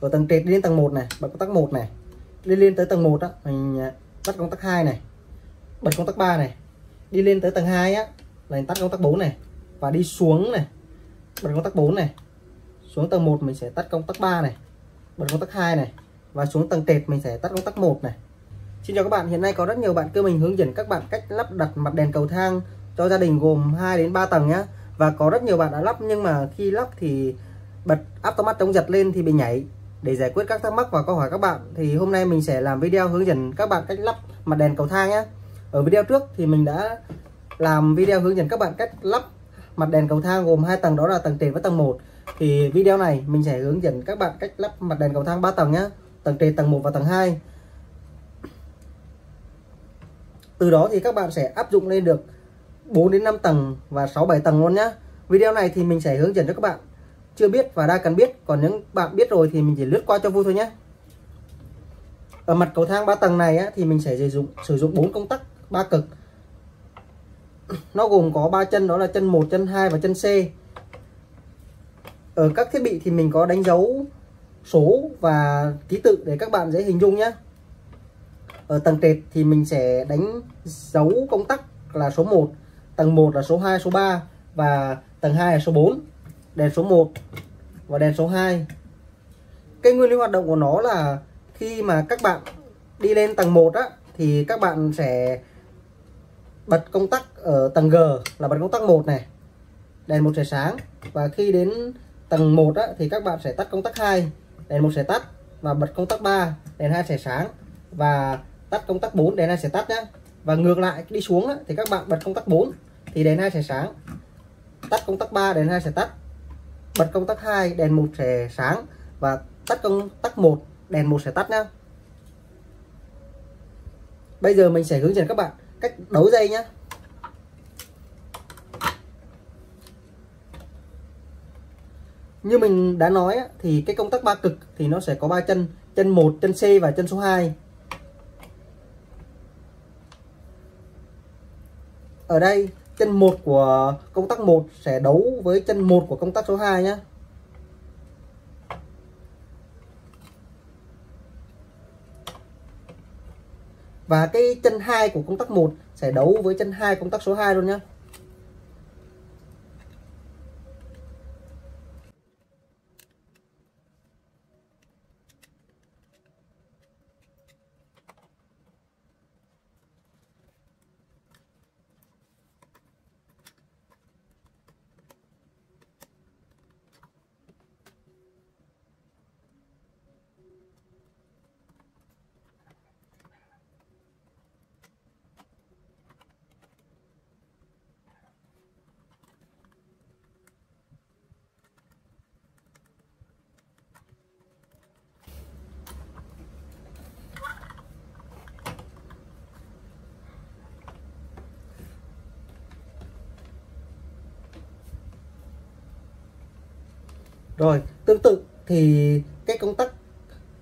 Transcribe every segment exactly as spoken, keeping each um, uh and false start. Ở tầng trệt đến tầng một này, bật công tắc một này. Đi lên tới tầng một á, mình tắt công tắc hai này, bật công tắc ba này. Đi lên tới tầng hai á, mình tắt công tắc bốn này và đi xuống này, bật công tắc bốn này. Xuống tầng một mình sẽ tắt công tắc ba này, bật công tắc hai này và xuống tầng trệt mình sẽ tắt công tắc một này. Xin chào các bạn, hiện nay có rất nhiều bạn kêu mình hướng dẫn các bạn cách lắp đặt mặt đèn cầu thang cho gia đình gồm hai đến ba tầng nhá. Và có rất nhiều bạn đã lắp nhưng mà khi lắp thì bật automat chống giật lên thì bị nhảy. Để giải quyết các thắc mắc và câu hỏi các bạn thì hôm nay mình sẽ làm video hướng dẫn các bạn cách lắp mặt đèn cầu thang nhé. Ở video trước thì mình đã làm video hướng dẫn các bạn cách lắp mặt đèn cầu thang gồm hai tầng, đó là tầng trệt và tầng một. Thì video này mình sẽ hướng dẫn các bạn cách lắp mặt đèn cầu thang ba tầng nhé, tầng trệt, tầng một và tầng hai. Từ đó thì các bạn sẽ áp dụng lên được bốn đến năm tầng và sáu bảy tầng luôn nhé. Video này thì mình sẽ hướng dẫn cho các bạn chưa biết và đang cần biết, còn những bạn biết rồi thì mình chỉ lướt qua cho vui thôi nhé. Ở mặt cầu thang ba tầng này á, thì mình sẽ sử dụng sử dụng bốn công tắc ba cực. Nó gồm có ba chân, đó là chân một, chân hai và chân C. Ở các thiết bị thì mình có đánh dấu số và ký tự để các bạn dễ hình dung nhé. Ở tầng trệt thì mình sẽ đánh dấu công tắc là số một, tầng một là số hai, số ba và tầng hai là số bốn. Đèn số một và đèn số hai. Cái nguyên lý hoạt động của nó là khi mà các bạn đi lên tầng một á, thì các bạn sẽ bật công tắc ở tầng G là bật công tắc một này, đèn một sẽ sáng. Và khi đến tầng một á, thì các bạn sẽ tắt công tắc hai, đèn một sẽ tắt. Và bật công tắc ba, đèn hai sẽ sáng. Và tắt công tắc bốn, đèn hai sẽ tắt nhé. Và ngược lại đi xuống á, thì các bạn bật công tắc bốn thì đèn hai sẽ sáng, tắt công tắc ba, đèn hai sẽ tắt, bật công tắc hai, đèn một sẽ sáng và tắt công tắc một, đèn một sẽ tắt nhá. Bây giờ mình sẽ hướng dẫn các bạn cách đấu dây nhá. Như mình đã nói thì cái công tắc ba cực thì nó sẽ có ba chân, chân một, chân C và chân số hai. Ở đây chân một của công tắc một sẽ đấu với chân một của công tắc số hai nhé. Và cái chân hai của công tắc một sẽ đấu với chân hai công tắc số hai luôn nhé. Rồi, tương tự thì cái công tắc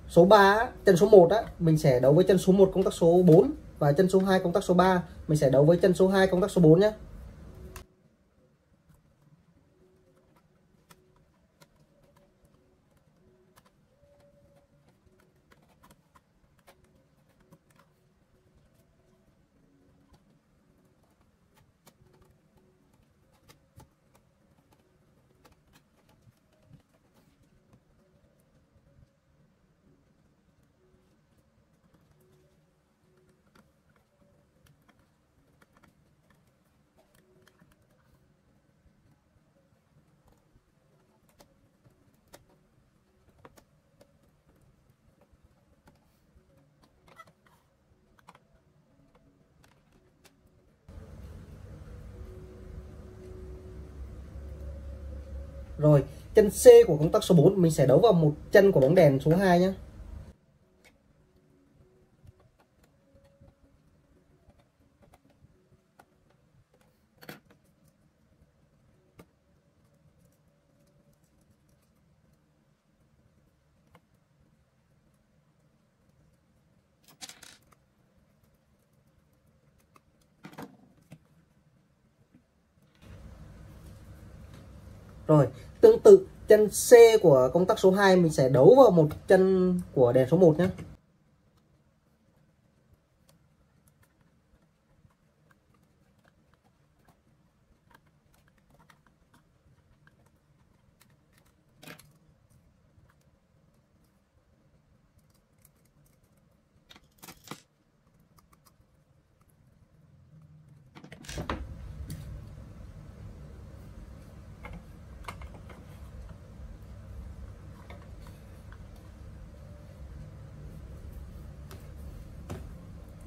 số ba, chân số một á, mình sẽ đấu với chân số một công tắc số bốn và chân số hai công tắc số ba, mình sẽ đấu với chân số hai công tắc số bốn nhé. Rồi, chân C của công tắc số bốn mình sẽ đấu vào một chân của bóng đèn số hai nhé. Rồi, tương tự chân C của công tắc số hai mình sẽ đấu vào một chân của đèn số một nhé.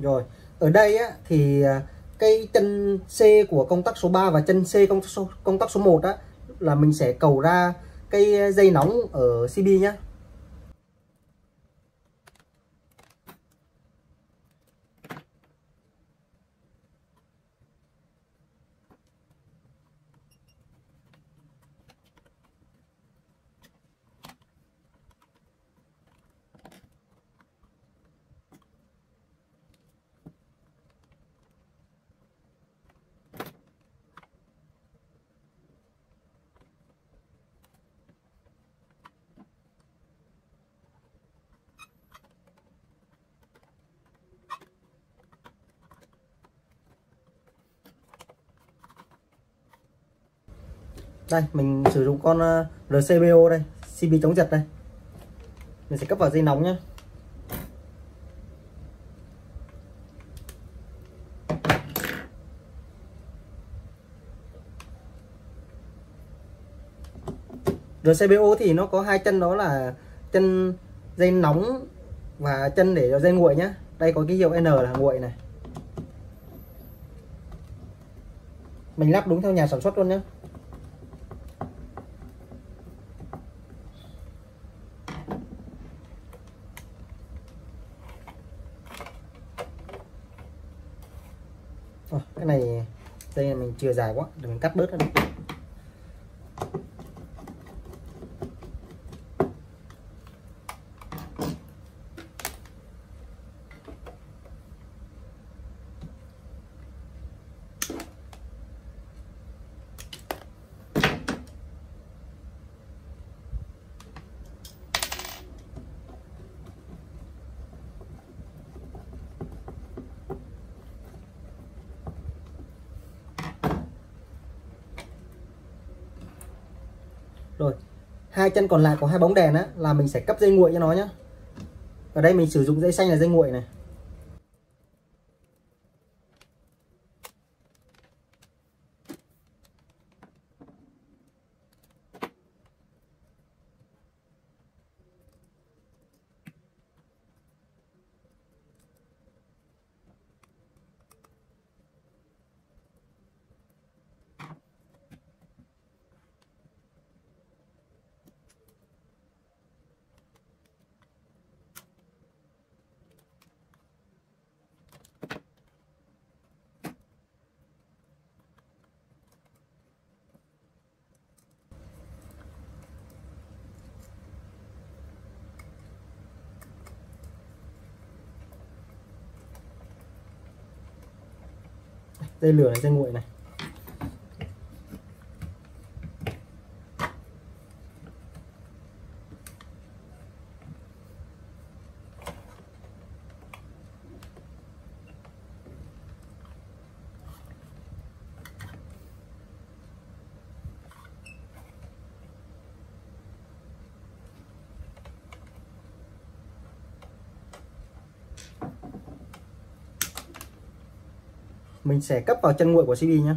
Rồi, ở đây á, thì cái chân C của công tắc số ba và chân C công tắc số, công tắc số một á, là mình sẽ cầu ra cái dây nóng ở xê bê nhé. Đây, mình sử dụng con rờ xê bê ô đây, xê bê chống giật đây. Mình sẽ cấp vào dây nóng nhé. rờ xê bê ô thì nó có hai chân, đó là chân dây nóng và chân để dây nguội nhé. Đây có cái hiệu N là nguội này. Mình lắp đúng theo nhà sản xuất luôn nhé. Cái này dây này mình chưa dài quá, để mình cắt bớt ra đi. Rồi, hai chân còn lại của hai bóng đèn á là mình sẽ cấp dây nguội cho nó nhé. Ở đây mình sử dụng dây xanh là dây nguội này. Dây lửa này, dây nguội này. Mình sẽ cấp vào chân nguội của xê bê nhé.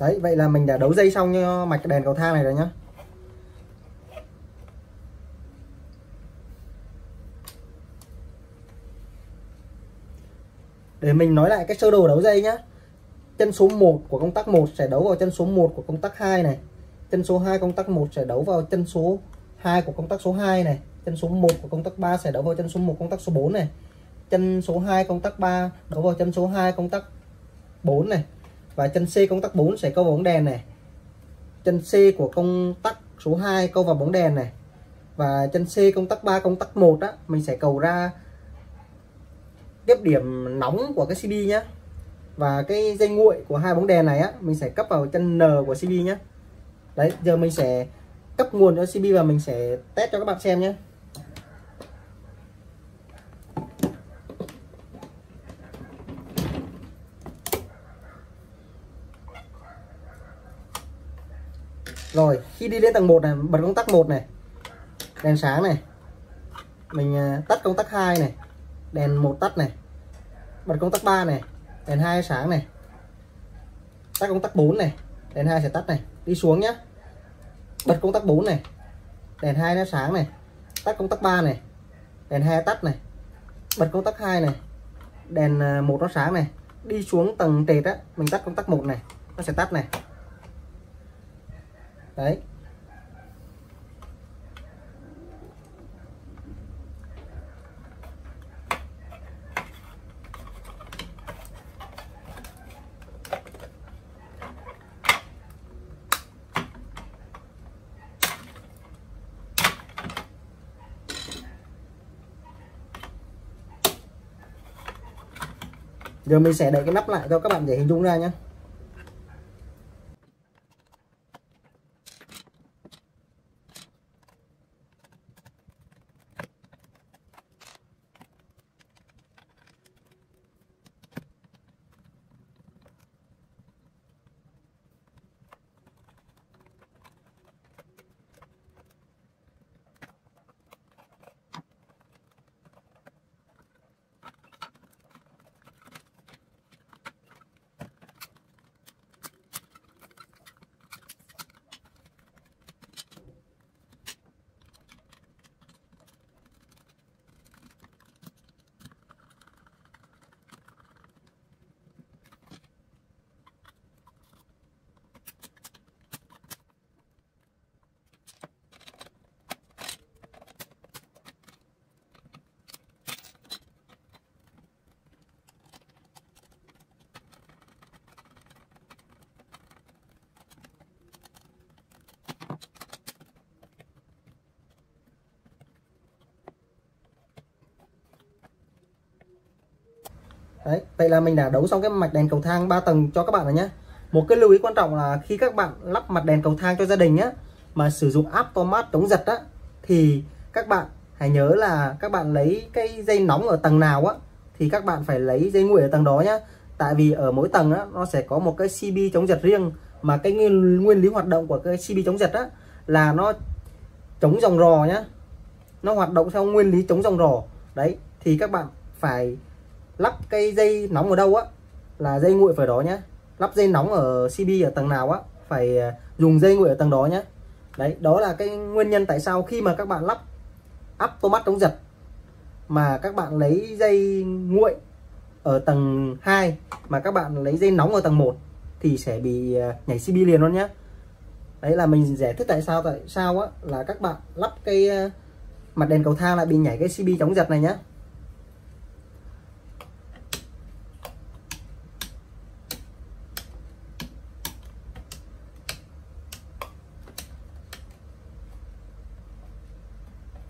Đấy, vậy là mình đã đấu dây xong cho mạch đèn cầu thang này rồi nhé. Để mình nói lại cái sơ đồ đấu dây nhá. Chân số một của công tắc một sẽ đấu vào chân số một của công tắc hai này. Chân số hai công tắc một sẽ đấu vào chân số hai của công tắc số hai này. Chân số một của công tắc ba sẽ đấu vào chân số một công tắc số bốn này. chân số hai công tắc ba đổ vào chân số hai công tắc bốn này, và chân C công tắc bốn sẽ câu vào bóng đèn này, chân C của công tắc số hai câu vào bóng đèn này, và chân C công tắc ba công tắc một á mình sẽ cầu ra tiếp điểm nóng của cái xê pê nhé, và cái dây nguội của hai bóng đèn này á mình sẽ cấp vào chân N của xê pê nhé. Đấy, giờ mình sẽ cấp nguồn cho xê pê và mình sẽ test cho các bạn xem nhé. Rồi, khi đi đến tầng một này, bật công tắc một này, đèn sáng này. Mình tắt công tắc hai này, đèn một tắt này. Bật công tắc ba này, đèn hai sáng này. Tắt công tắc bốn này, đèn hai sẽ tắt này, đi xuống nhé. Bật công tắc bốn này, đèn hai nó sáng này. Tắt công tắc ba này, đèn hai tắt này. Bật công tắc hai này, đèn một nó sáng này. Đi xuống tầng trệt á, mình tắt công tắc một này, nó sẽ tắt này. Đấy. Giờ mình sẽ đậy cái nắp lại cho các bạn để hình dung ra nhé. Đấy, vậy là mình đã đấu xong cái mạch đèn cầu thang ba tầng cho các bạn rồi nhé. Một cái lưu ý quan trọng là khi các bạn lắp mặt đèn cầu thang cho gia đình nhé, mà sử dụng Aptomat chống giật á, thì các bạn hãy nhớ là các bạn lấy cái dây nóng ở tầng nào á thì các bạn phải lấy dây nguội ở tầng đó nhé. Tại vì ở mỗi tầng á nó sẽ có một cái xê pê chống giật riêng, mà cái nguyên, nguyên lý hoạt động của cái xê pê chống giật á là nó chống dòng rò nhé, nó hoạt động theo nguyên lý chống dòng rò. Đấy, thì các bạn phải lắp cái dây nóng ở đâu á là dây nguội phải đó nhé, lắp dây nóng ở xê pê ở tầng nào á phải dùng dây nguội ở tầng đó nhé. Đấy, đó là cái nguyên nhân tại sao khi mà các bạn lắp Aptomat chống giật mà các bạn lấy dây nguội ở tầng hai mà các bạn lấy dây nóng ở tầng một thì sẽ bị nhảy xê pê liền luôn nhé. Đấy là mình giải thích tại sao tại sao á là các bạn lắp cái mặt đèn cầu thang lại bị nhảy cái xê pê chống giật này nhé.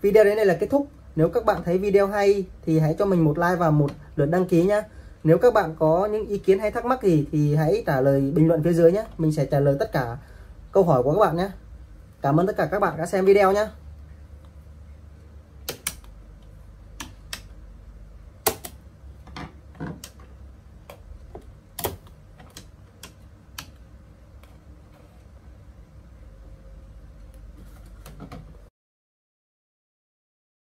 Video đến đây là kết thúc. Nếu các bạn thấy video hay thì hãy cho mình một like và một lượt đăng ký nhé. Nếu các bạn có những ý kiến hay thắc mắc gì thì hãy trả lời bình luận phía dưới nhé. Mình sẽ trả lời tất cả câu hỏi của các bạn nhé. Cảm ơn tất cả các bạn đã xem video nhé.